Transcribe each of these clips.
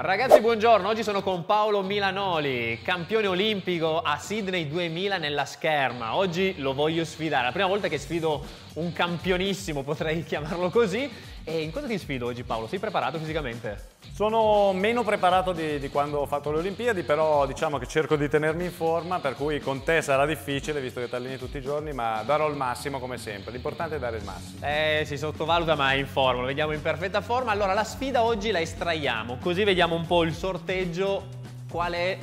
Ragazzi, buongiorno, oggi sono con Paolo Milanoli, campione olimpico a Sydney 2000 nella scherma. Oggi lo voglio sfidare, la prima volta che sfido un campionissimo, potrei chiamarlo così. E in cosa ti sfido oggi, Paolo? Sei preparato fisicamente? Sono meno preparato di quando ho fatto le Olimpiadi, però diciamo che cerco di tenermi in forma, per cui con te sarà difficile visto che ti alleni tutti i giorni, ma darò il massimo come sempre, l'importante è dare il massimo. Si sottovaluta, ma è in forma, lo vediamo in perfetta forma. Allora la sfida oggi la estraiamo, così vediamo un po' il sorteggio, qual è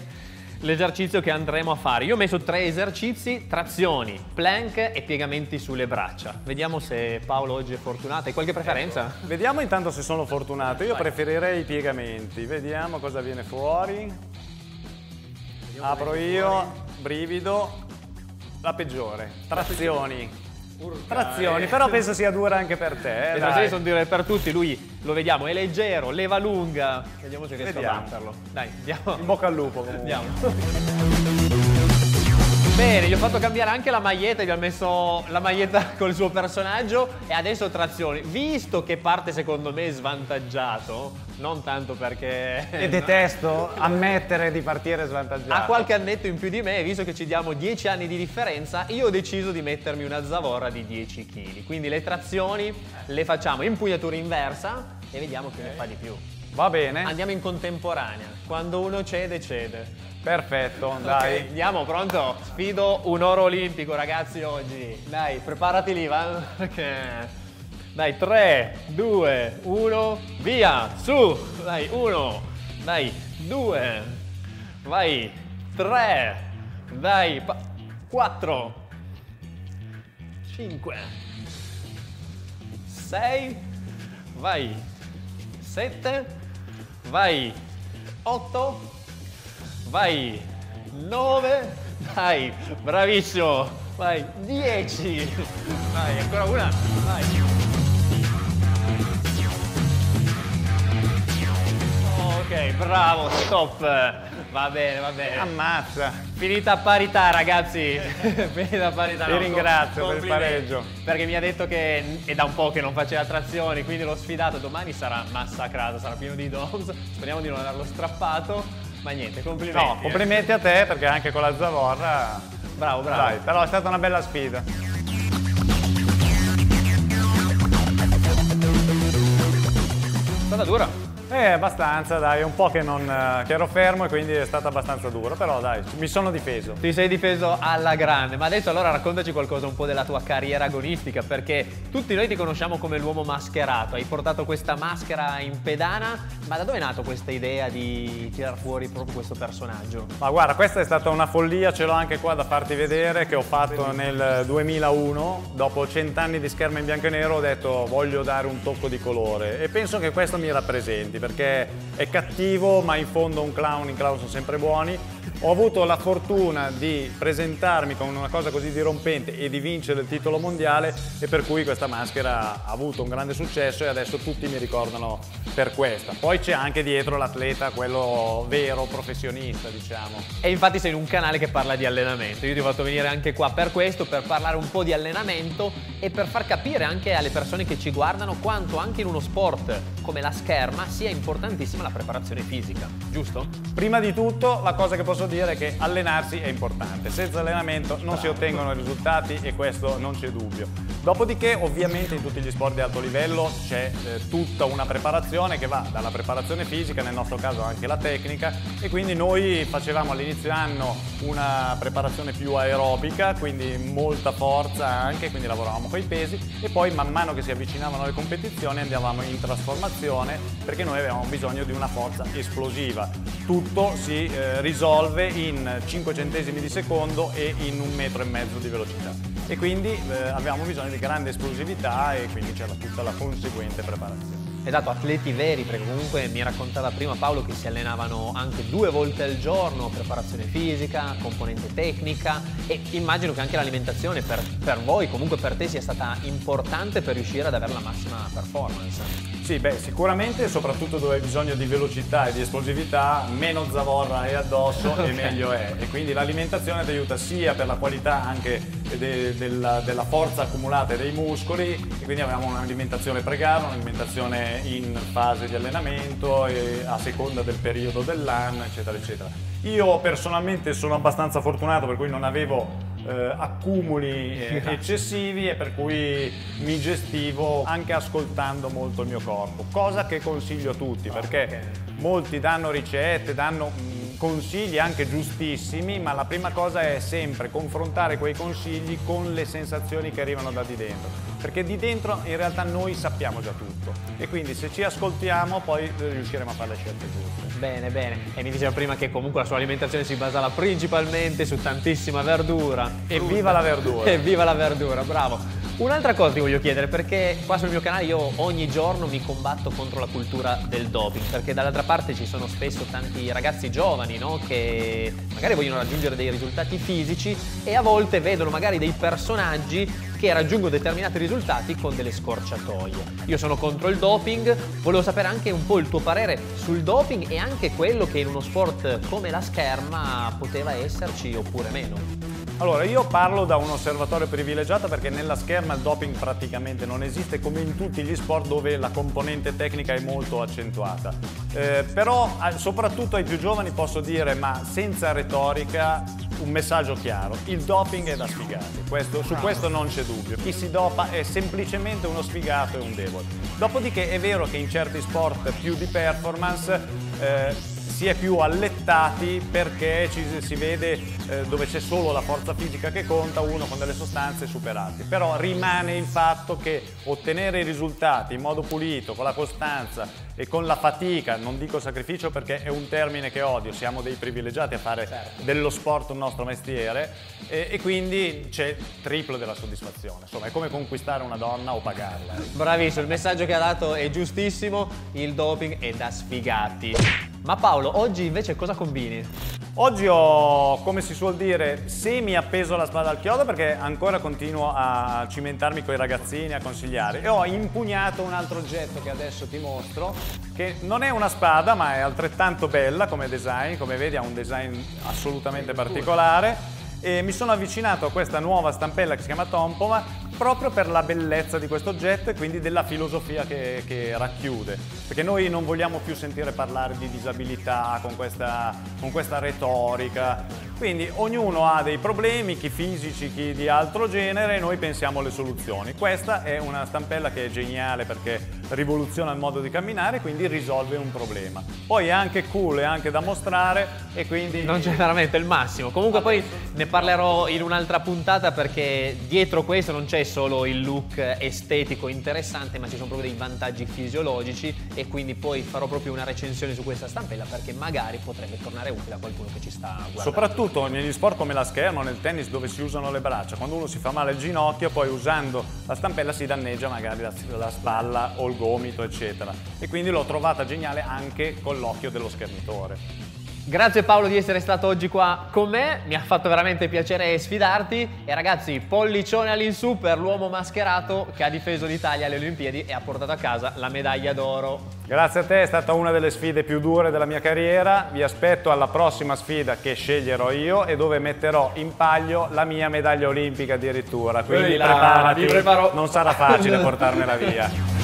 l'esercizio che andremo a fare. Io ho messo tre esercizi: trazioni, plank e piegamenti sulle braccia. Vediamo se Paolo oggi è fortunato. Hai qualche preferenza? Ecco. Vediamo intanto se sono fortunato. Io preferirei i piegamenti. Vediamo cosa viene fuori. Apro io, brivido. La peggiore, trazioni. Trazioni, però penso sia dura anche per te. Le trazioni sono dure per tutti, lui lo vediamo, è leggero, leva lunga. Vediamo se riesco a batterlo. Dai, andiamo. In bocca al lupo comunque. Andiamo. Bene, gli ho fatto cambiare anche la maglietta, gli ho messo la maglietta col suo personaggio e adesso trazioni. Visto che parte secondo me svantaggiato, non tanto perché... E detesto ammettere di partire svantaggiato. Ha qualche annetto in più di me, visto che ci diamo 10 anni di differenza, io ho deciso di mettermi una zavorra di 10 kg. Quindi le trazioni le facciamo in pugnatura inversa e vediamo chi ne fa di più. Va bene. Andiamo in contemporanea, quando uno cede, cede. Perfetto, dai. Okay, andiamo, pronto? Sfido un oro olimpico, ragazzi, oggi. Dai, preparati lì, va? Okay. Dai, 3, 2, 1, via, su! Dai, 1, dai, 2, vai, 3, dai, 4, 5, 6, vai, 7, vai, 8, vai, 9, dai, bravissimo, vai, 10, vai, ancora una, vai. Ok, bravo, stop, va bene, ammazza. Finita a parità, ragazzi, finita a parità. Vi ringrazio per il pareggio. Perché mi ha detto che è da un po' che non faceva trazioni, quindi l'ho sfidato, domani sarà massacrato, sarà pieno di DOMS, speriamo di non averlo strappato. Ma niente, complimenti. No, complimenti a te perché anche con la zavorra... Bravo, bravo. Dai, però è stata una bella sfida. È stata dura? Abbastanza, dai, un po' che ero fermo e quindi è stata abbastanza dura, però dai, mi sono difeso. Ti sei difeso alla grande, ma adesso allora raccontaci qualcosa un po' della tua carriera agonistica, perché tutti noi ti conosciamo come l'uomo mascherato, hai portato questa maschera in pedana, ma da dove è nata questa idea di tirar fuori proprio questo personaggio? Ma guarda, questa è stata una follia, ce l'ho anche qua da farti vedere, che ho fatto nel 2001, dopo 100 anni di scherma in bianco e nero ho detto voglio dare un tocco di colore e penso che questo mi rappresenti, perché è cattivo ma in fondo un clown, i clown sono sempre buoni. Ho avuto la fortuna di presentarmi con una cosa così dirompente e di vincere il titolo mondiale e per cui questa maschera ha avuto un grande successo e adesso tutti mi ricordano per questa. Poi c'è anche dietro l'atleta, quello vero, professionista, diciamo. E infatti sei in un canale che parla di allenamento, io ti ho fatto venire anche qua per questo, per parlare un po' di allenamento e per far capire anche alle persone che ci guardano quanto anche in uno sport come la scherma sia importantissima la preparazione fisica, giusto? Prima di tutto la cosa che posso dire è che allenarsi è importante, senza allenamento non si ottengono risultati e questo non c'è dubbio. Dopodiché ovviamente in tutti gli sport di alto livello c'è tutta una preparazione che va dalla preparazione fisica, nel nostro caso anche la tecnica, e quindi noi facevamo all'inizio anno una preparazione più aerobica, quindi molta forza anche, quindi lavoravamo con i pesi e poi man mano che si avvicinavano le competizioni andavamo in trasformazione perché noi avevamo bisogno di una forza esplosiva. Tutto si risolve in 5 centesimi di secondo e in 1,5 metri di velocità e quindi avevamo bisogno di grande esplosività e quindi c'era tutta la conseguente preparazione. Esatto, atleti veri, perché comunque mi raccontava prima Paolo che si allenavano anche 2 volte al giorno, preparazione fisica, componente tecnica, e immagino che anche l'alimentazione per voi, comunque per te, sia stata importante per riuscire ad avere la massima performance. Sì, beh, sicuramente, soprattutto dove hai bisogno di velocità e di esplosività, meno zavorra è addosso e meglio è. E quindi l'alimentazione ti aiuta sia per la qualità anche della forza accumulata dei muscoli, e quindi avevamo un'alimentazione pre-gara, un'alimentazione in fase di allenamento e a seconda del periodo dell'anno, eccetera eccetera. Io personalmente sono abbastanza fortunato, per cui non avevo accumuli eccessivi, e per cui mi gestivo anche ascoltando molto il mio corpo, cosa che consiglio a tutti, perché molti danno ricette, danno consigli anche giustissimi, ma la prima cosa è sempre confrontare quei consigli con le sensazioni che arrivano da di dentro, perché di dentro in realtà noi sappiamo già tutto, e quindi se ci ascoltiamo poi riusciremo a fare le scelte giuste. Bene, bene. E mi diceva prima che comunque la sua alimentazione si basava principalmente su tantissima verdura. Evviva la verdura! Evviva la verdura, bravo! Un'altra cosa ti voglio chiedere, perché qua sul mio canale io ogni giorno mi combatto contro la cultura del doping, perché dall'altra parte ci sono spesso tanti ragazzi giovani, no? Che magari vogliono raggiungere dei risultati fisici, e a volte vedono magari dei personaggi che raggiungono determinati risultati con delle scorciatoie. Io sono contro il doping, volevo sapere anche un po' il tuo parere sul doping e anche quello che in uno sport come la scherma poteva esserci oppure meno. Allora, io parlo da un osservatorio privilegiato, perché nella scherma il doping praticamente non esiste, come in tutti gli sport dove la componente tecnica è molto accentuata. Però soprattutto ai più giovani posso dire, ma senza retorica, un messaggio chiaro: il doping è da sfigati, su questo non c'è dubbio. Chi si dopa è semplicemente uno sfigato e un debole. Dopodiché è vero che in certi sport più di performance si è più allettati, perché si vede dove c'è solo la forza fisica che conta, uno con delle sostanze superati. Però rimane il fatto che ottenere i risultati in modo pulito, con la costanza e con la fatica, non dico sacrificio perché è un termine che odio, siamo dei privilegiati a fare dello sport un nostro mestiere, e quindi c'è triplo della soddisfazione. Insomma, è come conquistare una donna o pagarla. Bravissimo, il messaggio che ha dato è giustissimo, il doping è da sfigati. Ma Paolo, oggi invece cosa combini? Oggi ho, come si suol dire, semi-appeso la spada al chiodo, perché ancora continuo a cimentarmi con i ragazzini, a consigliare. E ho impugnato un altro oggetto che adesso ti mostro, che non è una spada, ma è altrettanto bella come design. Come vedi ha un design assolutamente particolare. E mi sono avvicinato a questa nuova stampella che si chiama Tompoma proprio per la bellezza di questo oggetto e quindi della filosofia che racchiude, perché noi non vogliamo più sentire parlare di disabilità con questa retorica. Quindi ognuno ha dei problemi, chi fisici, chi di altro genere, e noi pensiamo alle soluzioni. Questa è una stampella che è geniale perché rivoluziona il modo di camminare, quindi risolve un problema. Poi è anche cool, è anche da mostrare, e quindi... Non c'è veramente il massimo. Comunque poi ne parlerò in un'altra puntata, perché dietro questo non c'è solo il look estetico interessante, ma ci sono proprio dei vantaggi fisiologici, e quindi poi farò proprio una recensione su questa stampella, perché magari potrebbe tornare utile a qualcuno che ci sta guardando. Soprattutto negli sport come la scherma o nel tennis, dove si usano le braccia, quando uno si fa male al ginocchio, poi usando la stampella si danneggia magari la spalla o il gomito, eccetera, e quindi l'ho trovata geniale anche con l'occhio dello schermitore. Grazie Paolo di essere stato oggi qua con me, mi ha fatto veramente piacere sfidarti, e ragazzi, pollicione all'insù per l'uomo mascherato che ha difeso l'Italia alle Olimpiadi e ha portato a casa la medaglia d'oro. Grazie a te, è stata una delle sfide più dure della mia carriera, vi aspetto alla prossima sfida che sceglierò io e dove metterò in paglio la mia medaglia olimpica addirittura, quindi preparati, non sarà facile portarmela via.